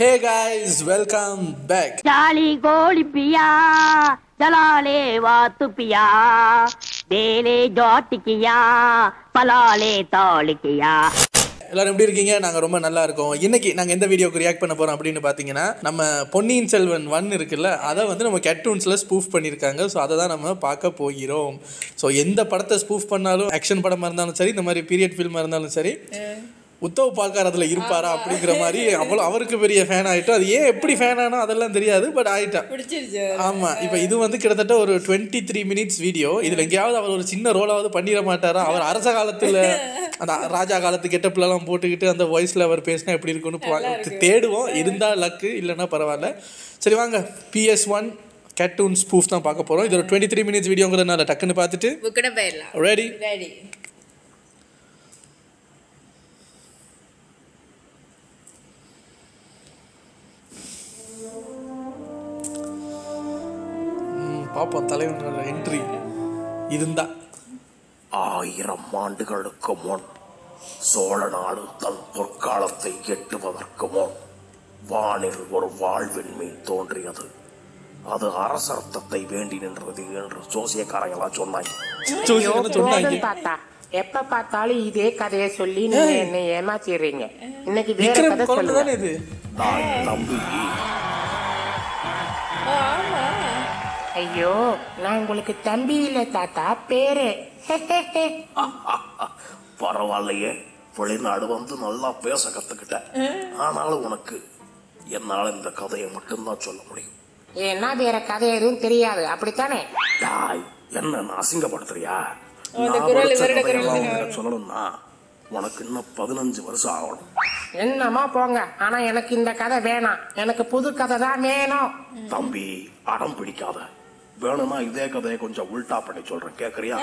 Hey guys, welcome back. Jali goli piya, dalale vaatu piya, dele joti kiya, palale toli kiya. Elarum எப்படி இருக்கீங்க? நாங்க ரொம்ப நல்லா இருக்கோம். இன்னைக்கு நாங்க எந்த வீடியோக்கு ரியாக்ட் பண்ண போறோம் அப்படினு பாத்தீங்கன்னா, நம்ம பொன்னியின் செல்வன் 1 இருக்குல்ல, அத வந்து நம்ம கேட்டூன்ஸ்ல ஸ்பூஃப் பண்ணிருக்காங்க. சோ அத தான் நம்ம பார்க்க போகிறோம். சோ எந்த படத்தை ஸ்பூஃப் பண்ணாலும், ஆக்ஷன் படமா இருந்தாலும் சரி, இந்த மாதிரி பீரியட் ஃபிலிமா இருந்தாலும் சரி, உத்தவ் பால்கார் அதில் இருப்பாரா அப்படிங்கிற மாதிரி அவ்வளோ அவருக்கு பெரிய ஃபேன் ஆகிட்டோம். அது ஏன் எப்படி ஃபேன் ஆனோ அதெல்லாம் தெரியாது, பட் ஆகிட்டான். ஆமாம், இப்போ இது வந்து கிட்டத்தட்ட ஒரு 23 minutes வீடியோ. இதில் எங்கேயாவது அவர் ஒரு சின்ன ரோலாவது பண்ணிட மாட்டாரா? அவர் அரச காலத்தில் அந்த ராஜா காலத்து கெட்டப்லாம் போட்டுக்கிட்டு அந்த வாய்ஸில் அவர் பேசினா எப்படி இருக்குன்னு தேடுவோம். இருந்தால் லக்கு, இல்லைன்னா பரவாயில்ல. சரி வாங்க, PS1 கேட்டூன் ஸ்பூஃப் தான் பார்க்க போகிறோம். இது ஒரு 23 minutes வீடியோங்கிறதுனால டக்குன்னு பார்த்துட்டு ரெடி. பாப்போம் தலைவனோட என்ட்ரி. இருந்தா 1000 ஆண்டுகளுக்கு முன் சோழ நாடு தன் பொற்காலத்தை எட்டுவதற்கு முன் வானில் ஒரு வாழ்வின்மை தோன்றியது. அது அரசர்த்தத்தை வேண்டி நின்றது என்று ஜோசியக்காரங்களாம் சொன்னாங்க. எப்ப பார்த்தாலும் இதே கதையை சொல்லி நீங்க என்ன ஏமாத்திடுறீங்க. இன்னைக்கு வேற கதை சொல்லுங்க. ஐயோ, நான் உங்களுக்கு தம்பி இல்ல தாத்தா, பேரு. பரவாயில்லையே, வெளிநாடு வந்து நல்லா பேச கத்துக்கிட்டேன். ஆனாலும் உனக்கு என்னால இந்த கதையை மட்டும்தான் சொல்ல முடியும். ஏன்னா வேற கதை எதுவும் தெரியாது, அப்படித்தானே? என்ன அசிங்கப்படுத்துறியா? சொல்லணும்னா உனக்கு இன்னும் 15 வருஷம் ஆகணும். என்னமா போங்க, ஆனா எனக்கு இந்த கதை வேணாம். எனக்கு புது கதை தான் வேணும். தம்பி அடம் பிடிக்காத, வேணும்னா இதே கதையை கொஞ்சம் உல்டா பண்ணி சொல்றேன், கேக்குறியா?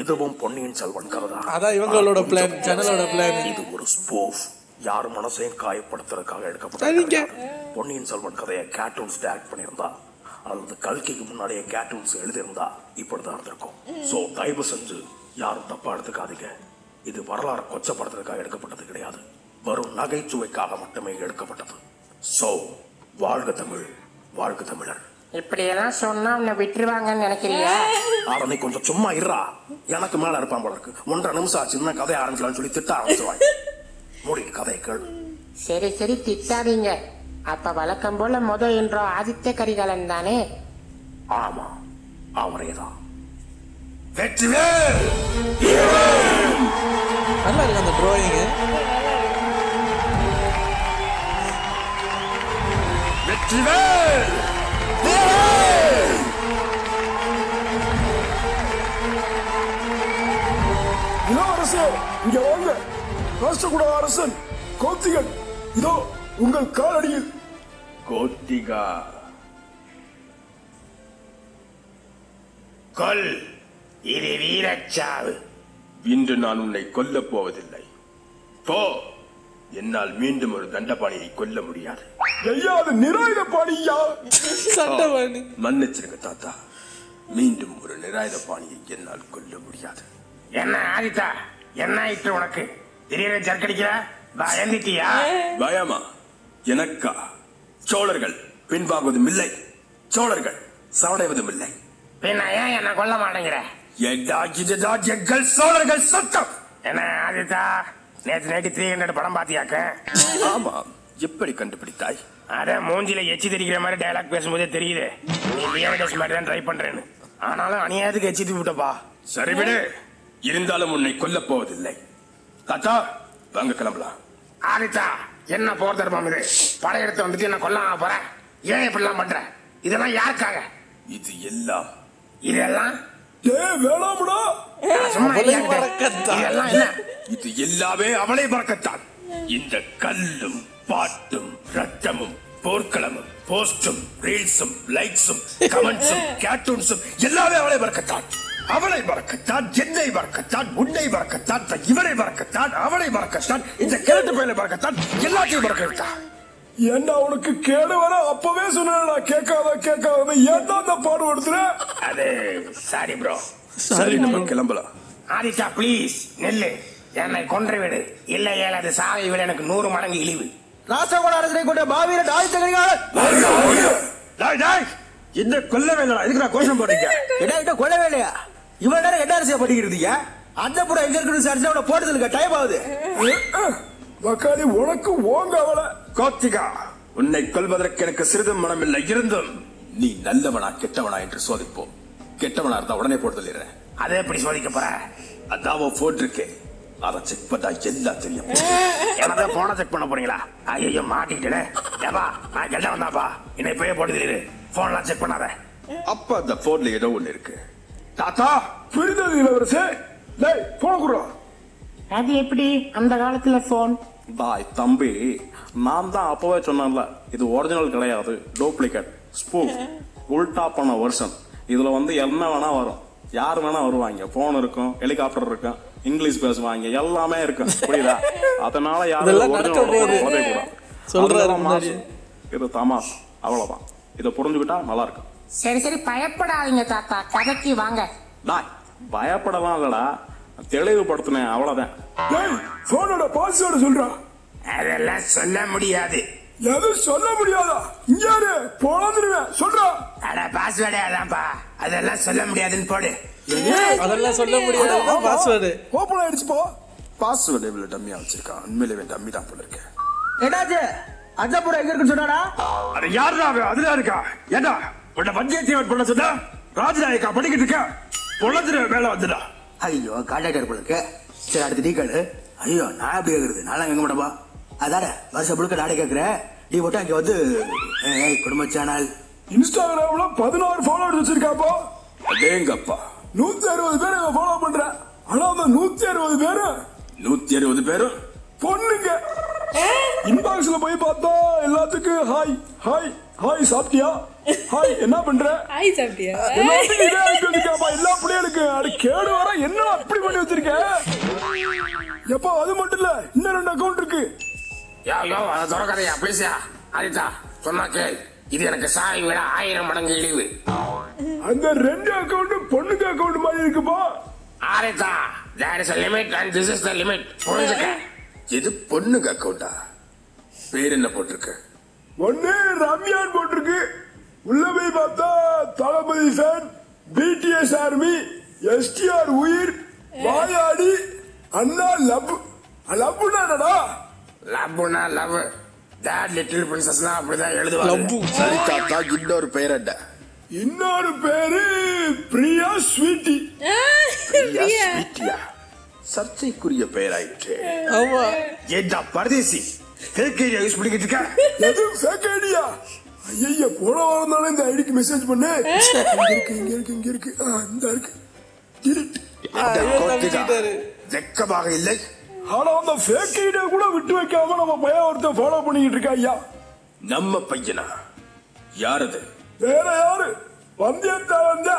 இதுவும் பொன்னியின் செல்வன் கதை. அதான் இவங்களோட பிளான், சேனலோட பிளான். இது ஒரு ஸ்பூஃப், யார் மனசையும் காயப்படுத்துறதுக்காக எடுக்கப்பட்டது. பொன்னியின் செல்வன் கதையை கேட்டூன்ஸ் டைரக்ட் பண்ணியிருந்தா, அல்லது கல்கிக்கு முன்னாடியே கேட்டூன்ஸ் எழுதியிருந்தா இப்படிதான் இருந்திருக்கும். சோ தயவு செஞ்சு யாரும் தப்பா எடுத்துக்காதீங்க. இது வரலாறு கொச்சப்படுத்துறதுக்காக எடுக்கப்பட்டது கிடையாது, வரும் நகைச்சுவைக்காக மட்டுமே எடுக்கப்பட்டது. சோ வாழ்க தமிழ், வாழ்க தமிழர். இப்படியெல்லாம் சொன்னா உன்னை விட்டுருவாங்கன்னு நினைக்கிறியா? அவனை கொஞ்சம் சும்மா இருறா, எனக்கு மேல இருப்பான் போல இருக்கு. 1.5 நிமிஷம் ஆச்சு, இன்னும் கதையை ஆரம்பிக்கலாம்னு சொல்லி திட்ட ஆரம்பிச்சுவாங்க. மூடி கதையை கேள். சரி சரி, திட்டாதீங்க. அப்ப வழக்கம் போல முதல் என்றோ ஆதித்த கரிகாலன் தானே? ஆமா, அவரேதான். நல்லா இருக்கு அந்த டிராயிங். அரசன் கோத்திகன் இதோ உங்கள் காலடியில். கோத்திகா கல், இது வீரச்சாவு. இன்று நான் உன்னை கொல்ல போவதில்லை. போ, என்னால் மீண்டும் ஒரு தண்டபாணியை கொல்ல முடியாது. மன்னிச்சிருங்க தாத்தா, மீண்டும் ஒரு நிராயுத பாணியை என்னால் கொல்ல முடியாது. என்ன ஆதிதா, என்ன ஆயிற்று உனக்கு? திடீரென ஜர்க்கடிக்கிற பயந்துட்டியா? பயமா? எனக்கா? சோழர்கள் பின்வாங்குவதும் இல்லை, சோழர்கள் சவடைவதும் இல்லை. பின்ன ஏன் என்ன கொல்ல மாட்டேங்கிற? எங்கள் சோழர்கள் சட்டம் என்ன ஆதிதா? நேற்று நைட்டு 300 படம் பாத்தியாக்க? ஆமா. எப்படி கண்டுபிடித்தாய்? அட மூஞ்சில எச்சி தெரிக்கிற மாதிரி டயலாக் பேசும்போதே தெரியுது மாதிரி தான் ட்ரை பண்றேன்னு. ஆனாலும் அநியாயத்துக்கு எச்சி விட்டப்பா. சரி விடு, இருந்தாலும் உன்னை கொல்ல போவதில்லை. தாத்தா வாங்க கிளம்பலாம். ஆதிதா, என்ன போர் தர்மம் இது? படையெடுத்து வந்துட்டு என்ன கொல்லாம போற? ஏன் இப்படிலாம் பண்ற? இதெல்லாம் யாருக்காக? இது எல்லாம் இதெல்லாம் இது எல்லாமே அவளை பறக்கத்தான். இந்த கல்லும் பாட்டும் ரத்தமும் போர்க்களமும் போஸ்டும் ரீல்ஸும் லைக்ஸும் கமெண்ட்ஸும் கேட்டூன்ஸும் எல்லாமே அவளை பறக்கத்தான். அவளை பறக்கத்தான், என்னை பறக்கத்தான், உன்னை பறக்கத்தான், இவரை பறக்கத்தான், அவளை பறக்கத்தான், இந்த கிழட்டு பயிலை பறக்கத்தான், எல்லாத்தையும் பறக்கத்தான். என்ன உனக்கு கேடு வர அப்பவே சொன்னா கேட்காத ஏன் பாடுபடுத்துற? அது சாரி ப்ரோ. சரி, நம்ம கிளம்பலாம். ஆதிஷா பிளீஸ் நெல்லு, என்னை கொன்று விடு. இல்ல ஏழாது சாவை விட எனக்கு 100 மடங்கு இழிவு. நாசா கூட அரசரை கொண்ட பாவியில டாய் தகரிகால இந்த கொல்லவே இல்ல. இதுக்கு நான் கோஷம் போடுறீங்க. என்ன கொல்லவே இல்லையா? இவ்வளவு நேரம் என்ன அரசியா படிக்கிறீங்க? அந்த புற எங்க இருக்குன்னு சார் அவனை போட்டதுல டைம் ஆகுது. வக்காலி உனக்கு ஓங்க அவள கார்த்திகா, உன்னை கொல்வதற்கு எனக்கு சிறிதும் மனமில்லை. இருந்தும் நீ நல்லவனா கெட்டவனா என்று சோதிப்போம். கெட்டவனா இருந்தா உடனே போட்டு அதே எப்படி சோதிக்க போற? அதாவோ போன் இருக்கு, அதை செக் பண்ணா எல்லாம் தெரியும். எனதா போன செக் பண்ண போறீங்களா? ஐயோ மாட்டிக்கிட்டே ஏப்பா, நான் எல்லாம் வந்தாப்பா, என்னை போய் போட்டு தெரியுது. போன்லாம் செக் பண்ணாத. அப்ப அந்த போன்ல ஏதோ ஒண்ணு இருக்கு. தாத்தா புரிந்தது இளவரசே, போன குடுறோம். அது எப்படி அந்த காலத்துல போன்? பாய் தம்பி, நான் தான் அப்பவே சொன்னேன்ல, இது ஒரிஜினல் கிடையாது, டூப்ளிகேட், ஸ்பூஃப், உல்டா பண்ண வருஷன். இதுல என்ன வேணா வரும், யார் வேணா வருவாங்க. போன் இருக்கும், ஹெலிகாப்டர் இருக்கும், இங்கிலீஷ் பேசுவாங்க, எல்லாமே இருக்கும். புரியுதா? அதனால யாரும் இது தமாஷ், அவ்வளவுதான். இத புரிஞ்சுக்கிட்டா நல்லா இருக்கும். சரி சரி, பயப்படாதீங்க தாத்தா, கதைக்கு வாங்க. டாய் பயப்படலாம் இல்லடா, தெளிவுபடுத்தின அவ்வளவுதான். போனோட பாஸ்வேர்டு சொல்றா. அதெல்லாம் சொல்ல முடியாது. எதுவும் சொல்ல முடியாதா? இங்க போனதுருவேன் சொல்றா. அட பாஸ்வேர்டே அதான்பா. அதெல்லாம் சொல்ல முடியாதுன்னு போடு. அதெல்லாம் சொல்ல முடியாதா? பாஸ்வேர்டு ஓபன் ஆயிடுச்சு போ. பாஸ்வேர்டு இவ்வளவு டம்மியா வச்சிருக்கா, உண்மையிலேயே டம்மி தான் போல இருக்கு. என்னாச்சு? அத பூரா எங்க இருக்குன்னு சொன்னாடா. அது யாருடா? அதுல இருக்கா. ஏண்டா உன்னை பஞ்சாயத்து பண்ண சொன்னா? ராஜநாயக்கா படிக்கிட்டு இருக்க, பொழுதுற வேலை வந்துடா. ஐயோ காண்டாக்டர் போல. சரி அடுத்து நீ கேளு. ஐயோ நான் எப்படி கேட்கறது? நானும் எங்க மாட்டேப்பா. அதாடா வருஷம் முழுக்க நானே கேட்கிறேன், நீ மட்டும் அங்கே வந்து குடும்ப சேனல். இன்ஸ்டாகிராம்ல 16 ஃபாலோவர்ஸ் வச்சிருக்காப்பா. அதேங்கப்பா 160 பேர் எங்க ஃபாலோ பண்ற. ஆனா அந்த 160 பேரும் பொண்ணுங்க. இன்பாக்ஸ்ல போய் பார்த்தா எல்லாத்துக்கும் ஹாய் ஹாய் ஹாய், சாப்பிட்டியா, ஹாய் என்ன பண்ற, ஹாய் சாப்பிட்டியா, எல்லாத்துக்கும் இதே இருக்காப்பா. எல்லா பிள்ளைகளுக்கு அது கேடு வர என்ன அப்படி பண்ணி வச்சிருக்கேன். எப்பா அது மட்டும் இல்ல, இன்னும் 2 அக்கௌண்ட் இருக்கு. யோ அதை தொடக்கதையா பிளீஸா அனிதா சொன்னா கேள். இது எனக்கு சாய் விட 1000 மடங்கு இழிவு. அந்த 2 அக்கௌண்ட் பொண்ணுக்கு அக்கௌண்ட் மாதிரி இருக்குப்பா. ஆரேதா there is a limit and this is the limit. புரிஞ்சுக்க? இது பொண்ணுக்கு அக்கௌண்டா? பேர் என்ன போட்டிருக்கு? ஒண்ணு ரம்யான் போட்டிருக்கு. உள்ள போய் பார்த்தா Thalapathy sir, BTS army, STR உயிர், வாயாடி அண்ணா, லவ் லவ்னா என்னடா? லவ்னா லவ் that little princess னா அப்படிதான் எழுதுவாங்க லவ். சரி தாத்தா இன்னொரு பேர் என்ன? இன்னொரு பேரு பிரியா ஸ்வீட்டி. பிரியா ஸ்வீட்டியா? சர்ச்சைக்குரிய பெயராயிற்று. ஆமா ஏதா பரதேசி கேக்கேயா யூஸ் பண்ணிக்கிட்டு இருக்கா? எது கேக்கேயா? ஐயா போன வாரம் தானே இந்த ஐடிக்கு மெசேஜ் பண்ணு. இங்க இருக்கு இந்த இருக்கு. டிலீட். வெக்கமாக இல்லை. ஆனா அந்த ஃபேக் ஐடியா கூட விட்டு வைக்காம நம்ம பையன் ஒருத்த ஃபாலோ பண்ணிட்டு இருக்கா. ஐயா நம்ம பையனா? யாரது? வேற யாரு? வந்தியத்தா வந்தா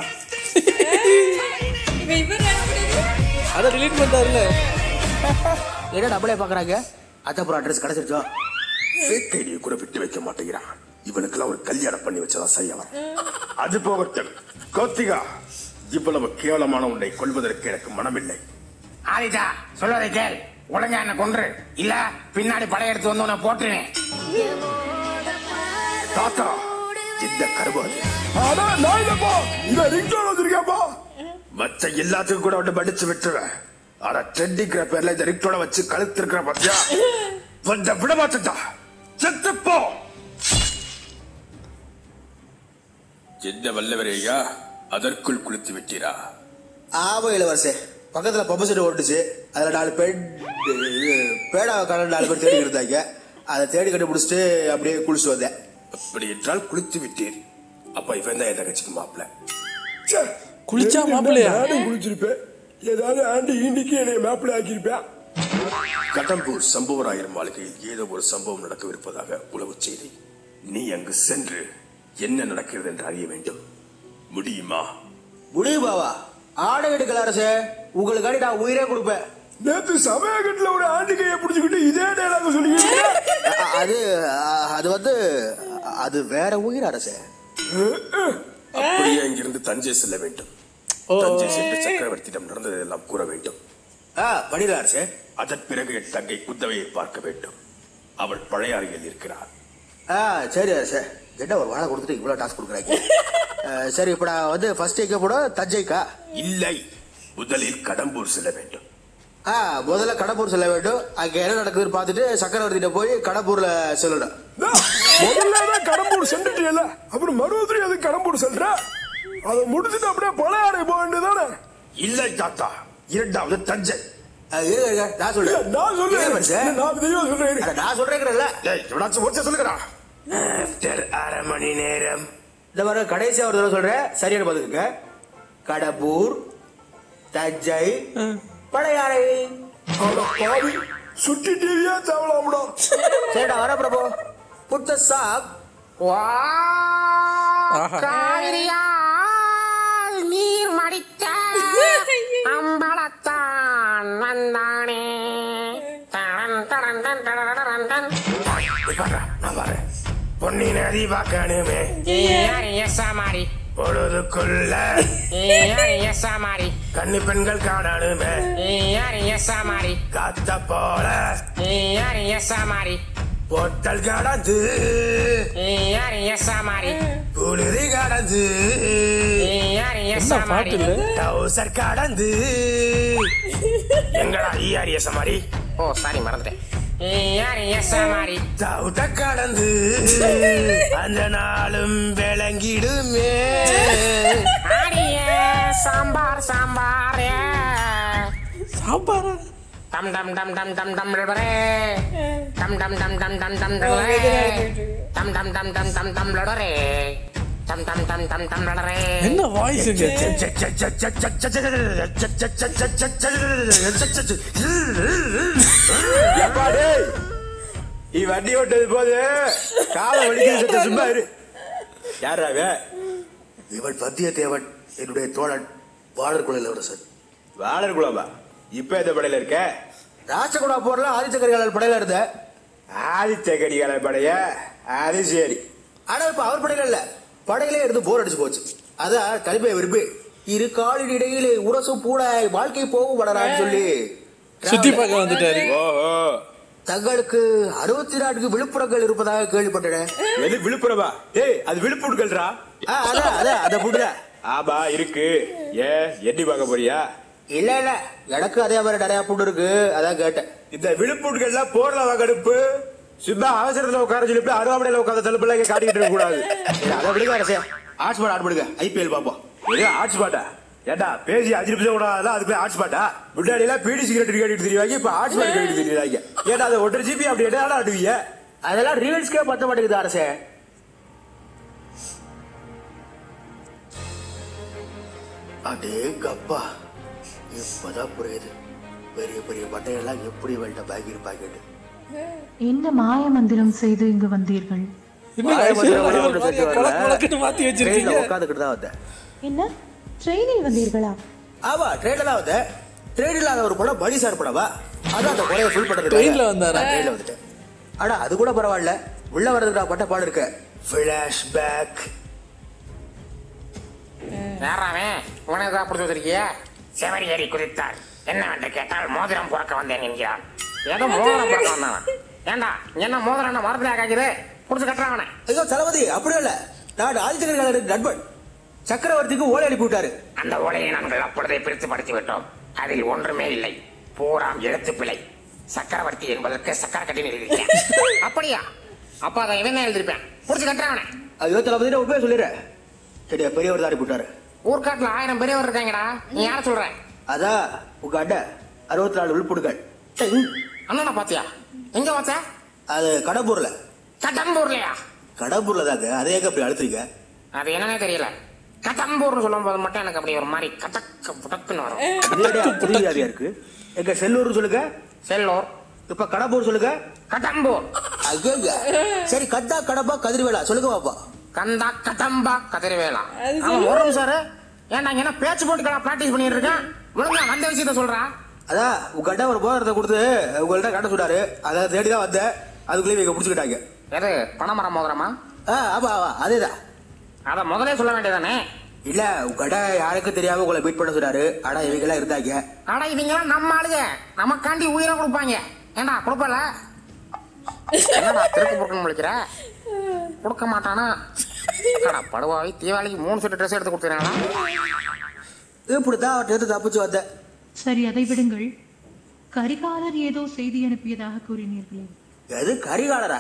அத டெலீட் பண்ணாருல. ஏடா டபுளே பாக்குறாங்க. அதப்புற அட்ரஸ் கிடைச்சிருச்சோ? ஃபேக் ஐடியா கூட விட்டு வைக்க மாட்டேங்கிறான். இவனுக்குலாம் ஒரு கல்யாணம் பண்ணி வச்சதா சரியாவா? அது போகட்டும். கார்த்திகா, இவ்வளவு கேவலமான உன்னை கொள்வதற்கு எனக்கு மனமில்லை. ஆதிதா சொல்றதை கேள். உடனே என்ன கொன்று இல்ல பின்னாடி படையெடுத்து வந்து உன்னை போட்டுனேன். தாத்தா இந்த கருவாது ஆனா நாயிலப்பா இத ரிங்டோன் வச்சிருக்கேப்பா. மச்ச எல்லாத்துக்கும் கூட வந்து படிச்சு விட்டுருவேன். ஆனா ட்ரெண்டிங்கிற பேர்ல இந்த ரிங்டோட வச்சு கழுத்து இருக்கிற பத்தியா வந்த விட மாட்டா, செத்துப்போ. எந்த வல்லவரையா அதற்குள் குளித்து விட்டீரா? ஆவ இளவரசே, பக்கத்துல பம்பசெட் ஓட்டுச்சு, அதுல 4 பேடாவை கடல் 4 பேர் தேடி இருந்தாங்க. அதை தேடி கண்டுபிடிச்சிட்டு அப்படியே குளிச்சு வந்தேன். அப்படி என்றால் குளித்து விட்டீர். அப்ப இவன் தான் என் தகச்சிக்கு மாப்பிள்ள. குளிச்சா மாப்பிள்ளையா? குளிச்சிருப்பேன். ஏதாவது ஆண்டு இன்னைக்கு என்னை மாப்பிள்ளை ஆக்கியிருப்பேன். கடம்பூர் சம்புவராயர் மாளிகையில் ஏதோ ஒரு சம்பவம் நடக்கவிருப்பதாக உளவு செய்தி. நீ அங்கு சென்று என்ன நடக்கிறது என்று அறிய வேண்டும். முடியுமா? முடியுமாவா? ஆடை எடுக்கல அரசே, உங்களுக்காடி நான் உயிரே கொடுப்பேன். நேத்து சமயக்கட்டில ஒரு ஆண்டு கையை பிடிச்சுக்கிட்டு இதே டேலாக சொல்லிக்கிட்டு அது வேற உயிர் அரசே. அப்படியே இங்கிருந்து தஞ்சை செல்ல வேண்டும். தஞ்சை சென்று சக்கரவர்த்தியிடம் நடந்ததெல்லாம் கூற வேண்டும். பண்ணிடலாம் அரசே. அதன் பிறகு என் தங்கை குந்தவையை பார்க்க வேண்டும். அவள் பழைய அறையில் இருக்கிறார். சரி சார், என்ன ஒரு வாழை கொடுத்துட்டு இவ்வளோ டாஸ்க் கொடுக்குறாங்க. சரி, இப்போ நான் வந்து ஃபர்ஸ்ட் எங்கே போட, தஞ்சைக்கா? இல்லை, முதலில் கடம்பூர் செல்ல வேண்டும். முதல்ல கடம்பூர் செல்ல வேண்டும். அங்கே என்ன நடக்குதுன்னு பார்த்துட்டு சக்கரவர்த்திட்ட போய் கடம்பூரில் சொல்லணும். முதல்ல கடம்பூர் சென்றுட்டீங்கல்ல, அப்புறம் மறுபடியும் அது கடம்பூர் செல்ற அதை முடிச்சுட்டு அப்படியே பழைய அறை போக வேண்டியதானே? இல்லை தாத்தா, இரண்டாவது தஞ்சை. நான் சொல்றேன், நான் சொல்றேன். அரை மணி நேரம் இந்த வர கடைசியா ஒரு தடவை சொல்றேன், சரியான பாத்துக்க. கடம்பூர், தஞ்சை, பழையாறை. சுட்டி டிவியா தேவலாம்டா. சரிடா, வர பிரபு. புட் தி சாக். வா காவிரியா நீர் மடித்த அம்பலத்தான் வந்தானே. தரன் தரன் தரன் தரன் தரன். நான் வரேன். பொன்னின் நதி பார்க்கணுமே. பொழுதுக்குள்ள கண்ணி பெண்கள் காணணுமே. காத்த போல பொட்டல் கடந்து குளிரி கடந்து டவுசர் கடந்து எங்களா ஈயாரி. ஓ சாரி, மறந்துட்டேன். கடந்து அந்த நாளும் விளங்கிடுமே. சாம்பார் சாம்பார் சாம்பார். டம் டம் டம் டம் டம் டம் லடரே. டம் டம் டம் டம் டம் டம் லடரே. டம் டம் டம் டம் டம் டம் லடரே. டம் டம் டம் டம் டம் லடரே. என்ன வாய்ஸ் இது? எப்பா டேய், இ வண்டி ஓட்டது போது காலை வலிக்குது. சும்மா இரு. யாரா இவ? இவன் பத்திய தேவன், என்னுடைய தோழன், வாளர் குலல வர சார். வாளர் குலவா? இப்ப எந்த படையில இருக்க? ராசகுடா போர்ல ஆதிச்சகரிகாலர் படையில இருந்த. ஆதிச்சகரிகாலர் படைய? அது சரி. ஆனா இப்ப அவர் படையில இல்ல, படையிலே இருந்து போர் அடிச்சு போச்சு. அதான் கலிப்பை விரும்பி இரு காலின் இடையிலே உரசு பூட வாழ்க்கை போகும் வளரான்னு சொல்லி சுத்தி பார்க்க வந்துட்டாரு. தங்களுக்கு 64 விழுப்புரங்கள் இருப்பதாக கேள்விப்பட்டேன். எது விழுப்புரவா? ஏய், அது விழுப்புரங்கள்ரா. அதான் அதை புடுற. ஆமா இருக்கு. ஏ எட்டி பார்க்க போறியா? இல்ல இல்ல, எனக்கு அதே மாதிரி நிறைய புட்டு இருக்கு, அதான் கேட்டேன். இந்த விழுப்புட்டுகள்ல போர்லவா கடுப்பு? சும்மா அவசரத்துல உட்கார சொல்லி அருவாமனையில உட்காந்து தலுப்புல காட்டிக்கிட்டு இருக்க கூடாது. அதை விடுங்க அரசே, ஆட்ஸ் பாட் ஆட் பண்ணுங்க. ஐபிஎல் பாப்போம். ஏதோ ஆட்ஸ் பாட்டா? ஏட்டா பேசி 5 நிமிஷம் கூடாதுல, அதுக்குள்ள ஆட்ஸ் பாட்டா? முன்னாடி எல்லாம் பீடி சிகரெட் கேட்டுட்டு தெரியாங்க, இப்ப ஆட்ஸ் பாட் கேட்டுட்டு தெரியாங்க. ஏட்டா அது 1.5 GB அப்படி எதாவது ஆடுவீங்க? அதெல்லாம் ரீல்ஸ்க்கே பத்த மாட்டேங்குது அரசே. அடே கப்பா, இப்பதான் புரியுது பெரிய பெரிய பட்டையெல்லாம் எப்படி வேண்ட பாக்கிட்டு பாக்கிட்டு. என்ன மாய மந்திரம் செய்து இங்கு வந்தீர்கள்? என்ன ட்ரெயினில் வந்தீர்களா? ஆமா, ட்ரெயின்ல தான் வந்தேன். ட்ரெயின் இல்லாத ஒரு படம் படி சார் படவா? அதான் அந்த குறைய ஃபுல் பண்றது. ட்ரெயின்ல வந்தாரா? ட்ரெயின்ல வந்துட்டேன். ஆனா அது கூட பரவாயில்ல, உள்ள வரதுக்கு பட்ட பாடு இருக்க. Flash back. வேறாவே உனக்கு அப்படி சொல்லிருக்கியா? செவரி ஏறி குறித்தார் என்னவென்று கேட்டால் மோதிரம் புறக்க வந்தேன் என்கிறான். ஏதோ மோதிரம் புறக்க வந்தவன். ஏண்டா என்ன மோதிரம் என்ன மரத்தில் காய்க்குது? புடிச்சு கட்டுறான். ஐயோ தளபதி, அப்படியே இல்லை. நான் ஆதிச்சகரிகாலருக்கு நண்பன். சக்கரவர்த்திக்கு ஓலை அனுப்பி விட்டாரு. அந்த ஓலையை நாங்கள் அப்பொழுதே பிரித்து படித்து விட்டோம். அதில் ஒன்றுமே இல்லை, பூராம் எழுத்து பிழை. சக்கரவர்த்தி என்பதற்கு சக்கர கட்டி எழுதிருக்கேன். அப்படியா? அப்ப அதை இவன் தான் எழுதிருப்பேன். புடிச்சு கட்டுறான். ஐயோ தளபதி, உண்மையை சொல்லிடுறேன். சரியா பெரியவர் தான் அனுப்பி விட்டாரு. ஊர்காட்டுல 1000 பெரியவர் இருக்காங்கடா. நீ யார சொல்ற? அதான் உங்க அண்ணா 64 விழுப்புடுகள். அண்ணா பாத்தியா? எங்க வாச்சா? அது கடம்பூர்ல. கடம்பூர்லயா? கடம்பூர்ல தாங்க. அதே எங்க அப்படி அழுத்துறீங்க? அது என்னன்னே தெரியல. கடம்பூர்னு சொல்லும் போது மட்டும் எனக்கு அப்படி ஒரு மாதிரி கதக்க புடக்குன்னு வரும். புரியாதியா இருக்கு. எங்க செல்லூர் சொல்லுங்க. செல்லூர். இப்ப கடம்பூர் சொல்லுங்க. கடம்பூர். அங்கங்க. சரி, கத்தா கடம்பா கதிர்வேலா சொல்லுங்க பாப்பா. கந்தா கடம்பா கதிர்வேலா. அவன் ஒரு சார் ஏன்டா என்ன பேச்சு போட்டுக்கடா பிராக்டிஸ் பண்ணிட்டு இருக்கேன்? விழுங்க வந்த விஷயத்த சொல்றா. அதான் உங்கள்கிட்ட ஒரு போகிறத கொடுத்து உங்கள்கிட்ட கட்ட சொல்றாரு. அதை தேடி தான் வந்தேன். அதுக்குள்ளேயே இவங்க பிடிச்சிக்கிட்டாங்க. எது பணமரம் மோதிரமா? ஆமா ஆமா அதேதான். அதை முதலே சொல்ல வேண்டியதானே? இல்ல உங்கள்கிட்ட யாருக்கும் தெரியாம உங்களை மீட் பண்ண சொல்றாரு. ஆனா இவங்கெல்லாம் இருந்தாங்க. ஆனா இவங்கெல்லாம் நம்ம ஆளுங்க, நமக்காண்டி உயிரை கொடுப்பாங்க. ஏண்டா கொடுப்பல? என்ன திருக்கு பொறுக்கணும் முழிக்கிற கொடுக்க மாட்டானா கடா படுவாவி தீபாவளிக்கு 3 செட் ட்ரெஸ் எடுத்து கொடுத்துறாங்களா இப்படிதான் அவட்ட தப்பிச்சு வந்த. சரி அதை விடுங்கள், கரிகாலர் ஏதோ செய்தி அனுப்பியதாக கூறினீர்களே, எது கரிகாலரா?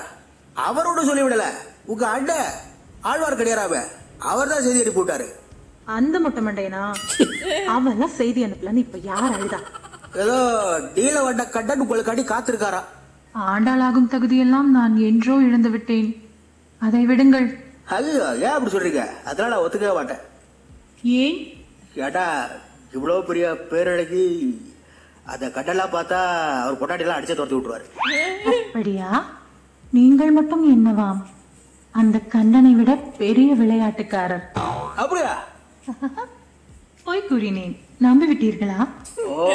அவரோட சொல்லிவிடல, உங்க அண்ண ஆழ்வார் கடியாராவ அவர்தான் செய்தி அனுப்பி விட்டாரு. அந்த மொட்டை மண்டையனா அவன் செய்தி அனுப்பலன்னு இப்ப யார் அழுதா? ஏதோ டீல வட்ட கடன் உங்களுக்கு அடி காத்திருக்காரா? ஆண்டாளாகும் தகுதியெல்லாம் நான் என்றோ இழந்து விட்டேன், அதை விடுங்கள். அது ஏன் அப்படி சொல்றீங்க? அதனால ஒத்துக்க மாட்டேன். ஏன் கேட்டா இவ்வளோ பெரிய பேரழகி அந்த கட்டெல்லாம் பார்த்தா அவர் பொட்டாட்டிலாம் அடிச்சு துரத்தி விட்டுருவாரு. அப்படியா? நீங்கள் மட்டும் என்னவாம் அந்த கண்ணனை விட பெரிய விளையாட்டுக்காரர். அப்படியா? போய் கூறினேன், நம்பி விட்டீர்களா? ஓ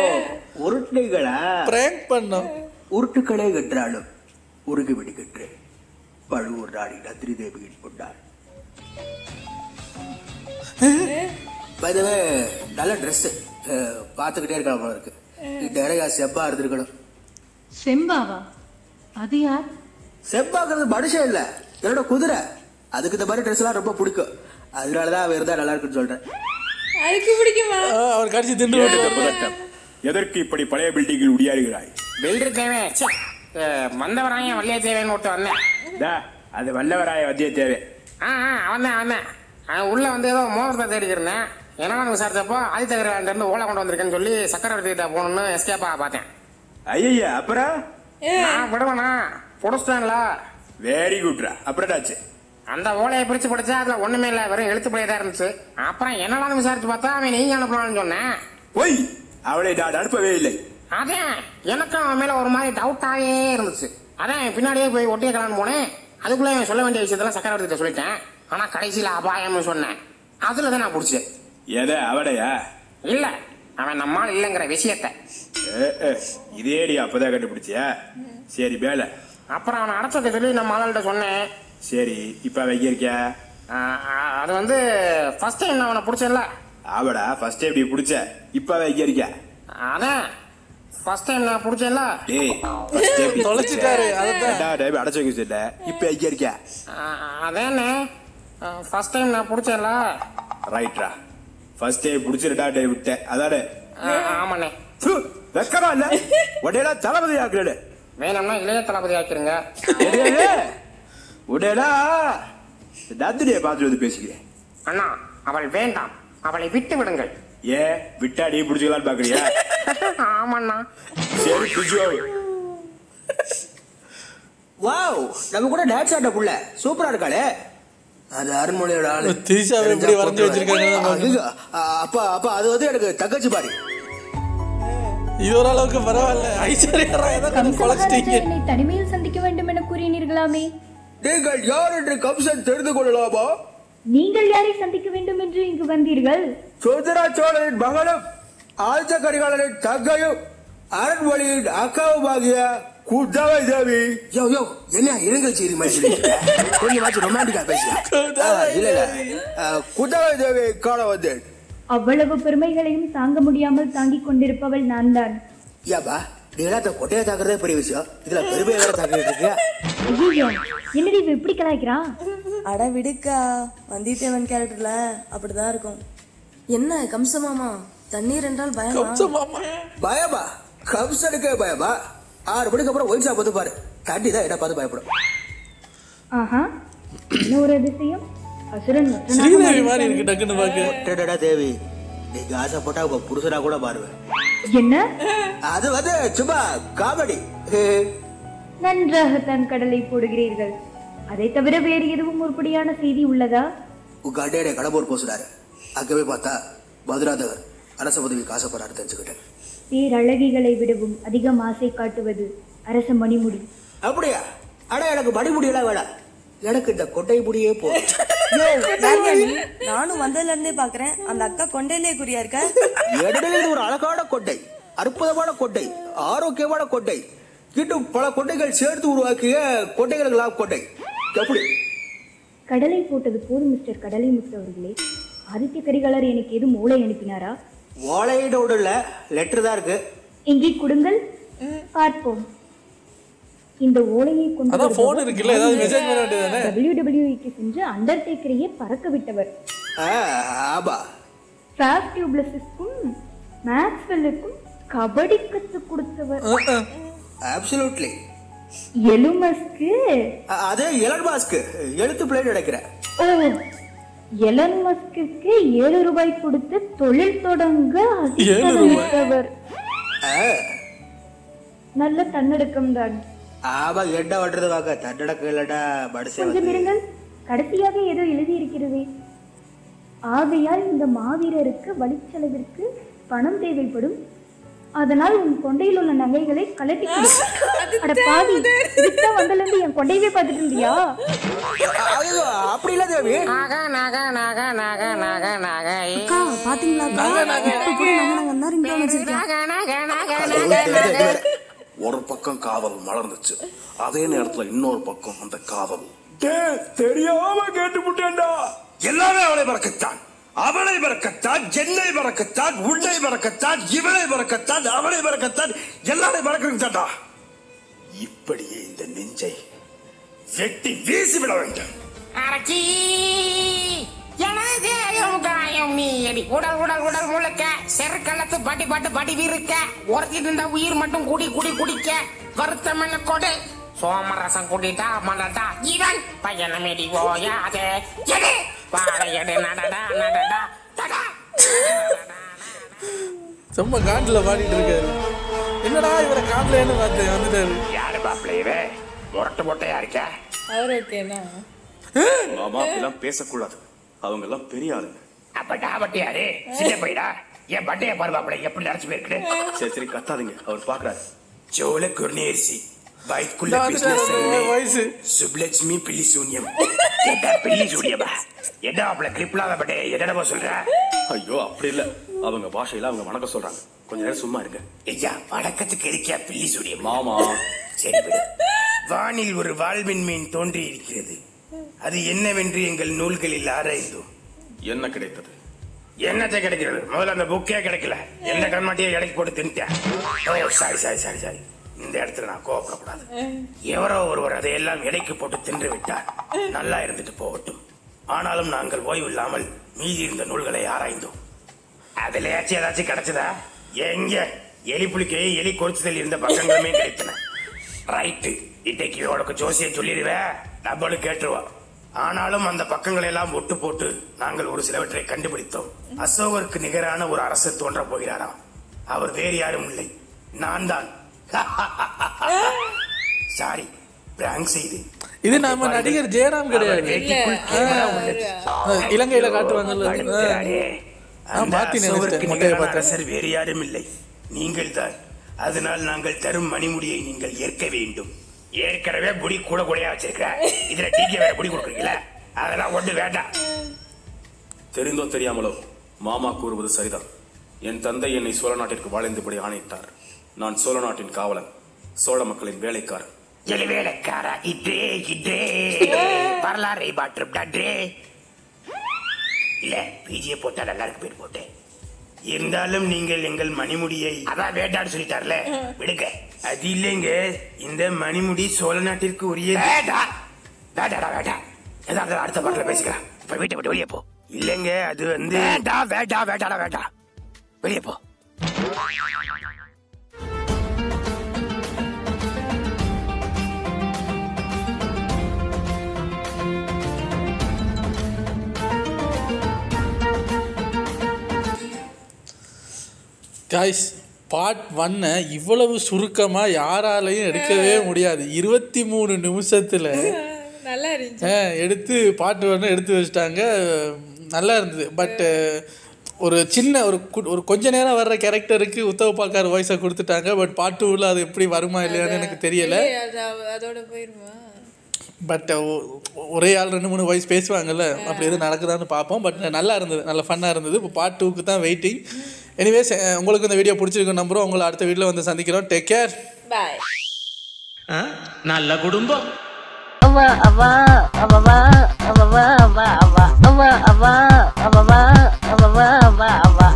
உருட்டுகளா? பிரேங்க் பண்ணோம். உருட்டுக்களே கற்றாலும் உருகு விடுகின்ற பழுவூர் நாடி நந்திரி தேவியின் கொண்டாள். நல்ல ட்ரெஸ் பார்த்துக்கிட்டே இருக்கலாம் இருக்கு. நிறையா செவ்வா இருந்திருக்கணும். செம்பாவா? அது யார்? செவ்வாங்கிறது மனுஷன் இல்லை, என்னோட குதிரை. அதுக்கு இந்த மாதிரி ட்ரெஸ்லாம் ரொம்ப பிடிக்கும், அதனாலதான் அவ இருந்தா நல்லா இருக்குன்னு சொல்றேன். அதுக்கு பிடிக்குமா? அவர் கடிச்சு திண்டு விட்டு எதற்கு இப்படி பழைய பில்டிங்கில் உடியாறுகிறாய்? வெள்ளிருக்கவே மந்தவராய வல்லியத்தேவைன்னு ஒருத்த வந்தேன். அது வல்லவராய வல்லியத்தேவை. அவன்தான் அவன்தான். உள்ள வந்து ஏதோ மோகத்தை தேடிக்கிறேன். என்னன்னு விசாரிச்சப்போ ஆதித்தகர்கிட்ட ஓலை கொண்டு வந்திருக்கேன்னு சொல்லி சக்கரவர்த்திகிட்ட போகணும்னு எஸ்கேப்பா பார்த்தேன். ஐயா அப்புறம் நான் விடுவேண்ணா பிடிச்சிட்டாங்களா? வெரி குட்ரா. அப்புறம்டாச்சு அந்த ஓலையை பிரிச்சு படிச்சா அதுல ஒண்ணுமே இல்லை, வெறும் எழுத்துப்படியே தான் இருந்துச்சு. அப்புறம் என்னடான்னு விசாரிச்சு பார்த்தா அவன் நீங்க அனுப்பலான்னு சொன்னேன். போய் அவளை நான் அனுப்பவே இல்லை. அதான் எனக்கும் அவன் மேல ஒரு மாதிரி டவுட்டாகவே இருந்துச்சு. அதான் பின்னாடியே போய் ஒட்டிய கலான்னு போனேன். அதுக்குள்ளே அவன் சொல்ல வேண்டிய விஷயத்தெல்லாம் சக்கரவர்த்திகிட்ட சொல்லிட்டேன். ஆனா கடைசியில அபாயம்னு சொன்னேன். அதுல தான் நான் பிடிச்சேன். எதை? அவடையா? இல்ல அவன் நம்மால் இல்லைங்கிற விஷயத்தை. இதேடி அப்பதான் கண்டுபிடிச்சியா? சரி வேலை. அப்புறம் அவனை அடைச்சதை சொல்லி நம்ம ஆள்கிட்ட சொன்னேன். சரி இப்போ அவன் எங்கே இருக்கியா? அது வந்து ஃபர்ஸ்ட் டைம் நான் அவனை பிடிச்சேன்ல. ஆவடா ஃபர்ஸ்ட் டைம் இப்படி பிடிச்ச, இப்போ அவன் எங்கே இருக்கியா? அதான் ஃபர்ஸ்ட் டைம் நான் பிடிச்சேன்ல. டேய் ஃபர்ஸ்ட் டைம் தொலைச்சிட்டாரு, அதான் டேய் அடைச்சு வைக்க சொல்ல. இப்போ எங்கே இருக்கியா? அதானே ஃபர்ஸ்ட் டைம் நான் பிடிச்சேன்ல. ரைட்ரா ஃபர்ஸ்ட் டைம் பிடிச்சிருடா டேய் விட்டேன் அதானே. ஆமாண்ணே. வெக்கமா இல்லை உடனே தளபதி ஆக்குறேன். வேணும்னா இளைய தளபதி ஆக்கிருங்க. உடனே நந்தினியை பார்த்துட்டு வந்து பேசிக்கிறேன். அண்ணா அவள் வேண்டாம், அவளை விட்டு விடுங்கள். ஏ விட்டா நீ பிடிச்சிக்கலான்னு பாக்குறியா? ஆமாண்ணா. சரி வாவ், நம்ம கூட டான்ஸ் ஆட்ட புள்ள சூப்பரா இருக்காளே. அது அருண்மொழியோட ஆளு திரிசாவை எப்படி வரைஞ்சி வச்சிருக்காங்க. அப்பா அப்பா அது வந்து எனக்கு தங்கச்சி பாரு. இதோரளவுக்கு பரவாயில்ல. ஐஸ்வர்யா கம்சன் ராஜாவினை தனிமையில் சந்திக்க வேண்டும் என கூறினீர்களாமே, நீங்கள் யார் என்று கம்சன் தெரிந்து கொள்ளலாமா? நீங்கள் யாரை சந்திக்க வேண்டும் என்று இங்கு வந்தீர்கள்? சோதரா சோழனின் மகளும் ஆழ்த்த கரிகாலனின் தங்கையும் அரண்மொழியின் அக்காவும் ஆகிய கூதாவை தேவி. யோ யோ என்ன இருங்கள் செய்தி மாதிரி கொஞ்சமாச்சு ரொமான்டிக்கா பேசுகிறேன். கூதாவை தேவி காண வந்தேன். அவ்வளவு பெருமைகளையும் தாங்க முடியாமல் தாங்கிக் கொண்டிருப்பவள் நான் தான். யாபா நீங்களாத்த கொட்டையை தாக்குறதே பெரிய விஷயம், இதுல பெருமையை வேற தாக்கிட்டு இருக்கியா? என்னடி இவ எப்படி கலாய்க்கிறான்? அட விடுக்கா, வந்தியத்தேவன் கேரக்டர்ல அப்படிதான் இருக்கும். என்ன கம்சமாமா தண்ணீர் என்றால் பயமா? பயமா? கம்சனுக்கே பயமா? 6 மணிக்கு அப்புறம் ஒயிட் ஷாப் வந்து பாரு, தண்ணி தான் என்ன பார்த்து பயப்படும். ஆஹா இன்னொரு அதிசயம் தேவி, நீங்க ஆசைப்பட்டா உங்க புருஷனா கூட பாருவேன். என்ன அது வந்து சும்மா காமெடி. நன்றாகத்தான் கடலை போடுகிறீர்கள். அதை தவிர வேறு எதுவும் உருப்படியான செய்தி உள்ளதா? உங்க அண்டையனை கடம்பூர் போசுறாரு, அங்கவே பார்த்தா மதுராந்தகர் அரச உதவிக்கு ஆசைப்படுறாரு தெரிஞ்சுக்கிட்டேன். பேரழகிகளை விடவும் அதிகம் ஆசை காட்டுவது அரச மணிமுடி. அப்படியா? ஆனா எனக்கு மணிமுடியெல்லாம் வேணாம், எனக்கு இந்த கொட்டை முடியே போதும். நானும் வந்ததுல இருந்தே பாக்குறேன் அந்த அக்கா கொண்டையிலே குறியா இருக்க. இடையில ஒரு அழகான கொட்டை, அற்புதமான கொட்டை, ஆரோக்கியமான கொட்டை, இன்னும் பல கொட்டைகள் சேர்த்து உருவாக்கிய கொட்டைகளுக்கு லாப கொட்டை. எப்படி கடலை போட்டது போதும் மிஸ்டர் கடலை முத்து அவர்களே. ஆதித்ய கரிகாலர் எனக்கு எதுவும் ஓலை அனுப்பினாரா? ஓலையோட லெட்டர் தான் இருக்கு, எங்கே கொடுங்கள் பார்ப்போம். இந்த ஓலையை கொண்டு WWE சென்று அண்டர்டேக்கரையே பறக்க விட்டவர். எலன் மஸ்கிற்கு 7 ரூபாய் கொடுத்து தொழில் தொடங்க அசிங்கப்படுத்தவர். நல்ல தன்னடக்கம் தான். கடைசியாக ஏதோ எழுதி இருக்கிறது. ஆகையால் இந்த மாவீரருக்கு வழிச்செலவிற்கு பணம் தேவைப்படும், அதனால் உன் கொண்டையில் உள்ள நகைகளை கலட்டி வந்தலிருந்து என் கொண்டையவே பார்த்துட்டு இருந்தியா? ஒரு பக்கம் காவல் மலர்ந்துச்சு, அதே நேரத்துல இன்னொரு பக்கம் அந்த காவல் தெரியாம கேட்டுட்டா எல்லாமே அவளை பறக்கத்தான், அவளை பறக்கத்தான், என்னை பறக்கத்தான், உன்னை பறக்கத்தான், இவளை பறக்கத்தான், அவளை பறக்கத்தான், எல்லாரையும் பறக்கிறதா. இப்படியே இந்த நெஞ்சை வெட்டி வீசி விட வேண்டும். என்னடா இவரை காண்டலன்னு பார்த்தேன் வந்துட்டாரு. யாரு பாப்ளையவே முரட்டு போட்டையா இருக்க அவரு ஓகேனா? மாமா எல்லாம் பேசக்கூடாது, அவங்க எல்லாம் பெரிய ஆளுங்க. அப்படா பட்டியாரே சின்ன பையடா, என் பட்டைய பாரு பாப்ளை எப்படி நடந்து போயிருக்கு. சரி சரி கத்தாதீங்க, அவர் பாக்குறாரு. ஜோல குர்னேர்சி பைக்குள்ள பிசினஸ் வைஸ் சுப்லட்சுமி பிள்ளி சூன்யம் கேட்டா பிள்ளி சூன்யமா என்ன பாப்ளை கிரிப்லாவ பட்டே என்னடா சொல்ற? ஐயோ அப்படி இல்ல, அவங்க பாஷையில அவங்க வணக்கம் சொல்றாங்க. கொஞ்ச நேரம் சும்மா இருக்க. ஐயா வணக்கத்துக்கு இருக்கியா பிள்ளி சூரிய மாமா? சரி விடு. வானில் ஒரு வாழ்வின் மீன் தோன்றி இருக்கிறது, அது என்னவென்று எங்கள் நூல்களில் ஆராய்ந்தோம். என்ன கிடைத்தது? என்னத்தை கிடைக்கிறது? முதல்ல அந்த புக்கே கிடைக்கல, எந்த கண்மாட்டியே இடைக்கு போட்டு தின்ட்டேன். சாரி இந்த இடத்துல நான் கோவப்படக்கூடாது. எவரோ ஒருவர் அதையெல்லாம் இடைக்கு போட்டு தின்று விட்டார். நல்லா இருந்துட்டு போகட்டும். ஆனாலும் நாங்கள் ஓய்வில்லாமல் மீதி இருந்த நூல்களை ஆராய்ந்தோம். அதுலயாச்சும் ஏதாச்சும் கிடைச்சதா? எங்க எலிப்புலிக்கே எலி கொறிச்சதில் இருந்த பக்கங்களுமே கிடைத்தன. ரைட்டு, இன்றைக்கு உனக்கு ஜோசியை சொல்லிடுவேன், நம்மளும் கேட்டுருவா. ஆனாலும் அந்த பக்கங்களை எல்லாம் ஒட்டு போட்டு நாங்கள் ஒரு சிலவற்றை கண்டுபிடித்தோம். அசோகருக்கு நிகரான ஒரு அரசு தோன்ற போகிறாராம். அவர் வேறு யாரும் இல்லை, நான் தான். சாரி பிராங்க் செய்து. இது நாம நடிகர் ஜெயராம் கிடையாது, இலங்கையில காட்டுவாங்க. வேறு யாரும் இல்லை, நீங்கள் தான். அதனால் நாங்கள் தரும் மணிமுடியை நீங்கள் ஏற்க வேண்டும். ஏற்கனவே புடி கூட கூடையா வச்சிருக்கேன், இதுல டீக்கே புடி கொடுக்குறீங்களா? அதெல்லாம் ஒண்ணு வேண்டாம். தெரிந்தோ தெரியாமலோ மாமா கூறுவது சரிதான். என் தந்தை என்னை சோழ நாட்டிற்கு வாழ்ந்தபடி ஆணையிட்டார். நான் சோழ நாட்டின் காவலன், சோழ மக்களின் வேலைக்காரன். வேலைக்காரா? இதே இதே வரலாறை மாற்றும் நன்றே. இல்ல பிஜியை போட்டா நல்லா இருக்கு பேர் போட்டு. இருந்தாலும் நீங்கள் எங்கள் மணிமுடியை அதான் வேண்டான்னு சொல்லிட்டார்ல, விடுங்க. அது இல்லைங்க, இந்த மணிமுடி சோழ நாட்டிற்கு உரிய. அடுத்த பாட்டில பேசிக்கலாம், இப்ப வீட்டை விட்டு வெளியே போ. இல்லைங்க அது வந்து வேண்டா வேண்டா வேண்டாடா வேண்டா, வெளியே போ. காய்ஸ் பார்ட் 1 இவ்வளவு சுருக்கமாக யாராலையும் எடுக்கவே முடியாது. 23 நிமிஷத்தில் நல்லா இருந்துச்சு. எடுத்து பார்ட் 1 எடுத்து வச்சுட்டாங்க, நல்லா இருந்தது. பட்டு ஒரு சின்ன ஒரு கொஞ்ச நேரம் வர்ற கேரக்டருக்கு உத்தவ் பாக்கார் வாய்ஸை கொடுத்துட்டாங்க. பட் பார்ட் 2ல அது எப்படி வருமா இல்லையான்னு எனக்கு தெரியலை. அதோட போயிருமா? பட் ஒரே ஆள் 2-3 வாய்ஸ் பேசுவாங்கல்ல, அப்படி எதுவும் நடக்குதான்னு பார்ப்போம். பட் நல்லா இருந்தது, நல்ல ஃபன்னாக இருந்தது. இப்போ பார்ட் 2க்கு தான் வெயிட்டிங். எனிவேஸ், உங்களுக்கு இந்த வீடியோ பிடிச்சிருக்க நம்புறோம். உங்களை அடுத்த வீடியோல வந்து சந்திக்கிறோம். Take care, bye. நல்ல குடும்பம். அவா அவா அவா அவா அவா அவா அவா அவா அவா அவா அவா அவா.